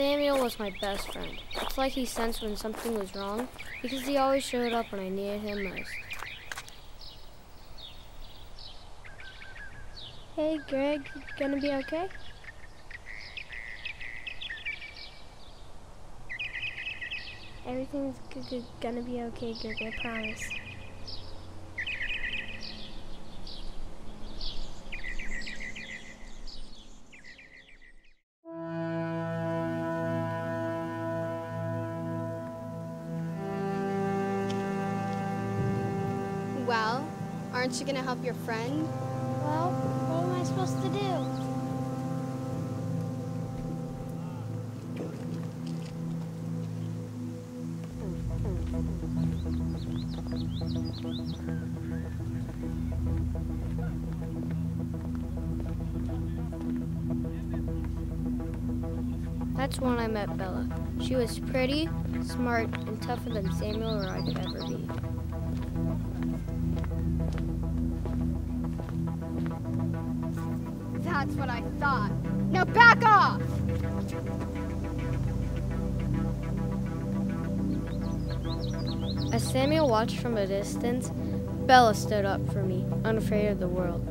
Samuel was my best friend. It's like he sensed when something was wrong because he always showed up when I needed him most. Hey, Greg, you gonna be okay? Everything's gonna be okay, Greg, I promise. Well, aren't you gonna help your friend? Well, what am I supposed to do? That's when I met Bella. She was pretty, smart, and tougher than Samuel or I could ever be. That's what I thought. Now back off! As Samuel watched from a distance, Bella stood up for me, unafraid of the world.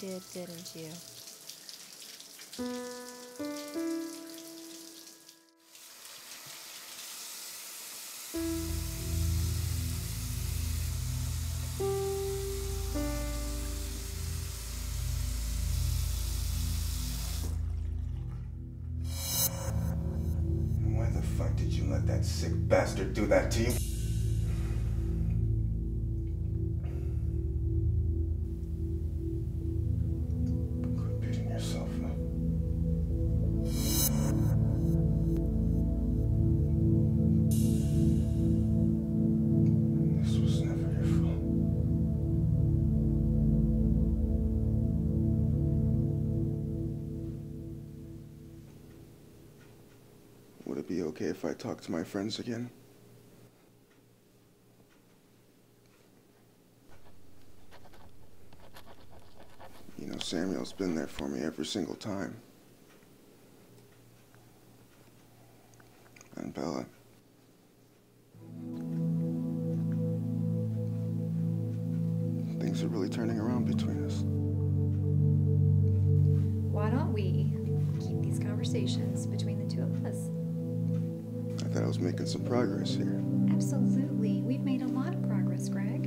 Did, didn't you? Why the fuck did you let that sick bastard do that to you? Would it be okay if I talked to my friends again? You know, Samuel's been there for me every single time. And Bella. Things are really turning around between us. Why don't we keep these conversations between the two of us? I thought I was making some progress here. Absolutely. We've made a lot of progress, Greg.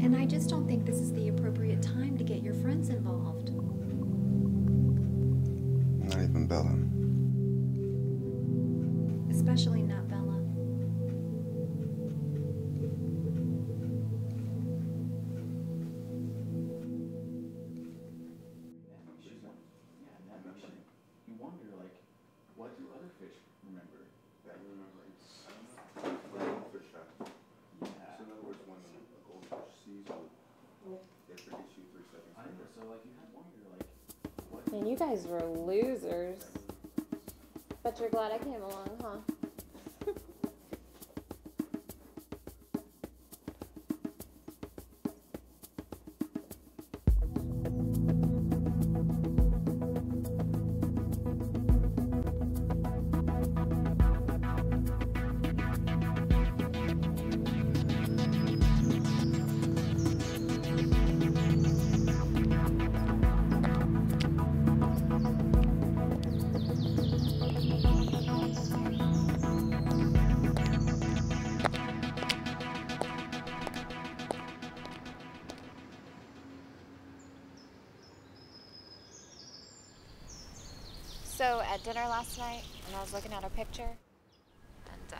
And I just don't think this is the appropriate time to get your friends involved. Not even Bella. Especially not Bella. What do other fish remember that we're remembering? Like goldfish happen. Yeah. So in other words, when a goldfish sees you, they forget you 3 seconds. I know. So like you had one, you're like, what? Man, you guys were losers. But you're glad I came along, huh? So at dinner last night, and I was looking at her picture, and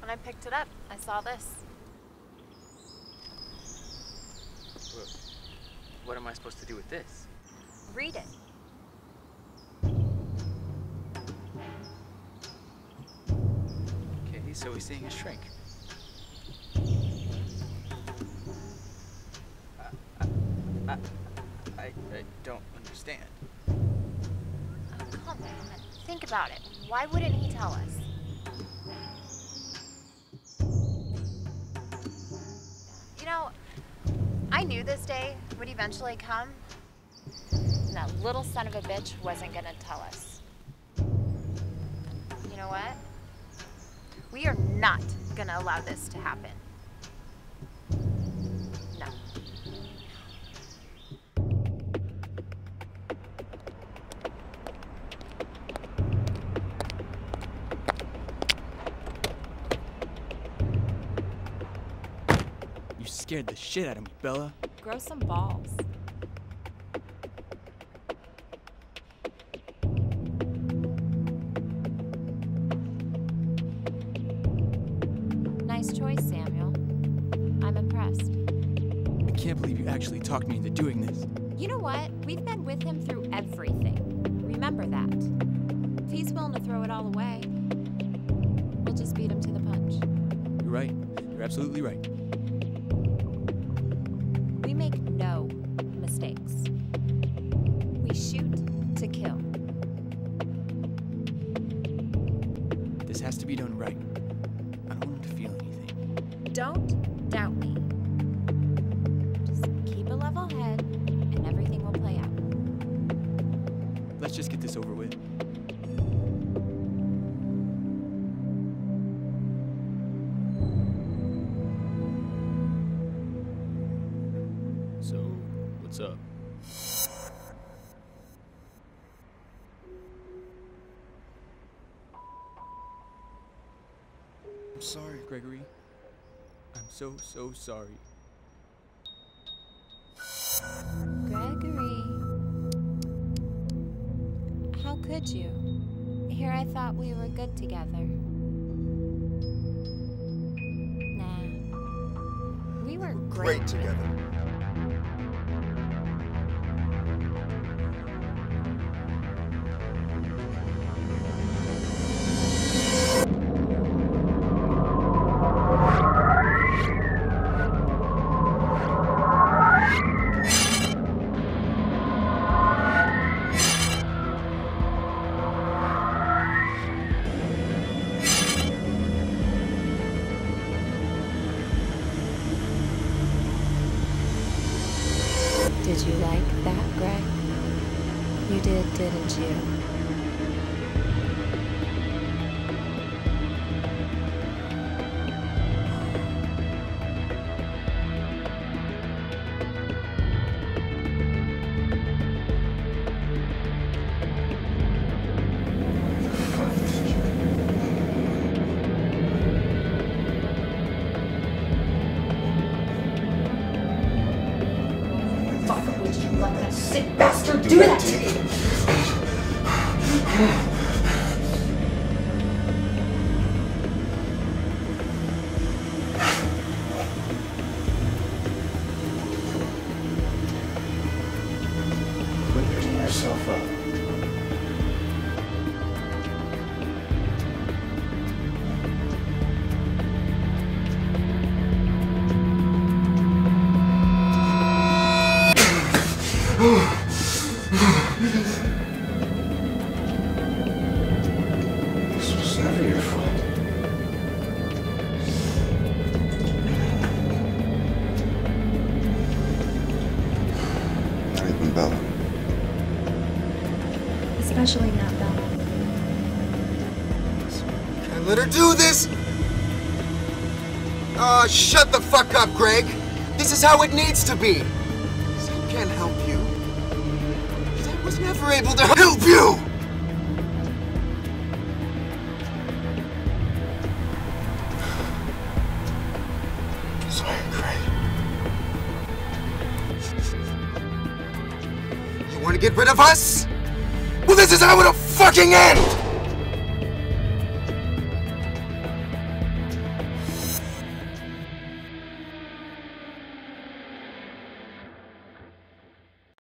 when I picked it up, I saw this. Look, what am I supposed to do with this? Read it. Okay, so he's seeing a shrink. I don't understand. Oh, come on. Think about it. Why wouldn't he tell us? You know, I knew this day would eventually come, and that little son of a bitch wasn't gonna tell us. You know what? We are not gonna allow this to happen. You scared the shit out of me, Bella. Grow some balls. Nice choice, Samuel. I'm impressed. I can't believe you actually talked me into doing this. You know what? We've been with him through everything. Remember that. If he's willing to throw it all away, we'll just beat him to the punch. You're right. You're absolutely right. Make no mistakes. We shoot to kill. This has to be done right. I don't want him to feel anything. Don't doubt me. Just keep a level head and everything will play out. Let's just get this over with. So, what's up? I'm sorry, Gregory. I'm so sorry. Gregory. How could you? Here I thought we were good together. Nah. We were great together. Did you like that, Greg? You did, didn't you? Let that sick bastard do that to me! Quit picking yourself up. This was never your fault. Not even Bella. Especially not Bella. I let her do this! Ah, shut the fuck up, Greg! This is how it needs to be! So I can't help you. I was never able to help you! So I'm great. You want to get rid of us? Well, this is how it'll fucking end!